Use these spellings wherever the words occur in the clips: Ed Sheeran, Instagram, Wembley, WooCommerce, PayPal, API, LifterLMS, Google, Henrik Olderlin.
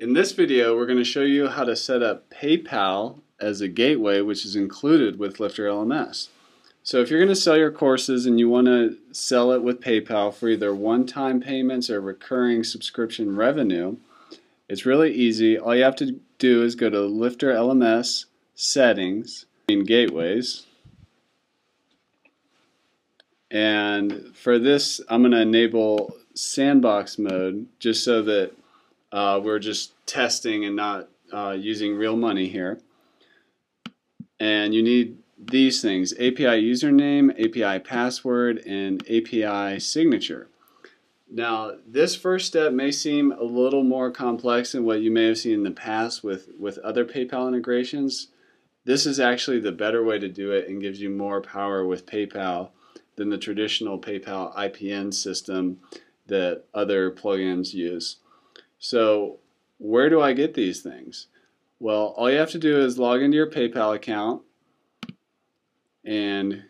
In this video, we're going to show you how to set up PayPal as a gateway, which is included with LifterLMS. So if you're going to sell your courses and you want to sell it with PayPal for either one-time payments or recurring subscription revenue, it's really easy. All you have to do is go to LifterLMS Settings in Gateways. And for this, I'm going to enable sandbox mode just so that we're just testing and not using real money here. And you need these things: API username, API password, and API signature. Now, this first step may seem a little more complex than what you may have seen in the past with other PayPal integrations. This is actually the better way to do it and gives you more power with PayPal than the traditional PayPal IPN system that other plugins use. So where do I get these things? Well, all you have to do is log into your PayPal account, and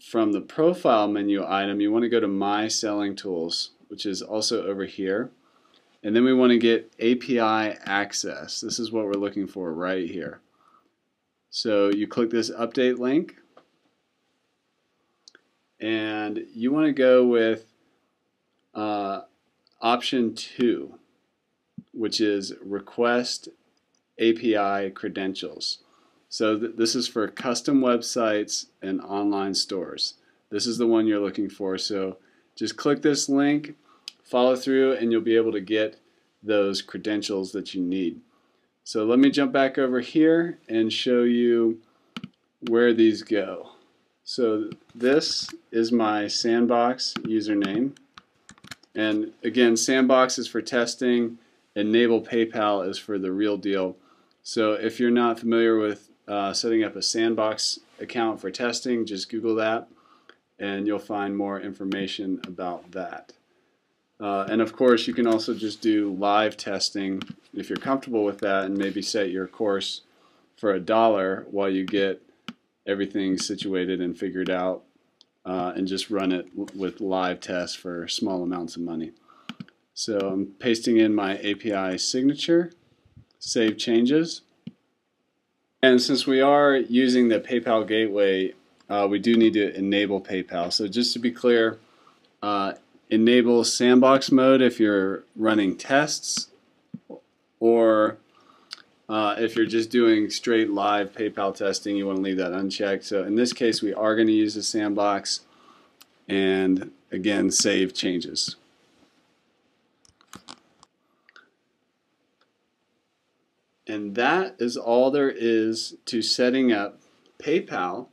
from the profile menu item you want to go to My Selling Tools, which is also over here, and then we want to get API access. This is what we're looking for right here. So you click this update link, and you want to go with option 2, which is request API credentials. So this is for custom websites and online stores. This is the one you're looking for. So just click this link, follow through, and you'll be able to get those credentials that you need. So let me jump back over here and show you where these go. So this is my sandbox username, and again, sandbox is for testing, enable PayPal is for the real deal. So if you're not familiar with setting up a sandbox account for testing, just Google that and you'll find more information about that. And of course you can also just do live testing if you're comfortable with that, and maybe set your course for $1 while you get everything situated and figured out, and just run it with live tests for small amounts of money. So I'm pasting in my API signature, save changes, and since we are using the PayPal gateway, we do need to enable PayPal. So just to be clear, enable sandbox mode if you're running tests, or if you're just doing straight live PayPal testing, you want to leave that unchecked. So in this case, we are going to use a sandbox, and again, save changes. And that is all there is to setting up PayPal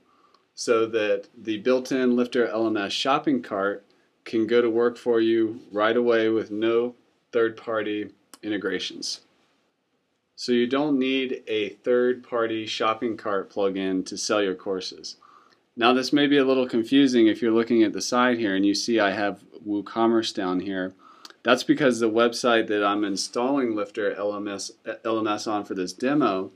so that the built-in LifterLMS shopping cart can go to work for you right away with no third-party integrations. So you don't need a third-party shopping cart plugin to sell your courses. Now, this may be a little confusing if you're looking at the side here and you see I have WooCommerce down here. That's because the website that I'm installing LifterLMS on for this demo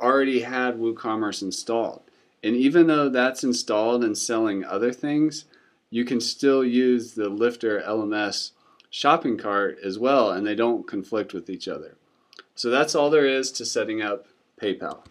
already had WooCommerce installed. And even though that's installed and selling other things, you can still use the LifterLMS shopping cart as well, and they don't conflict with each other. So that's all there is to setting up PayPal.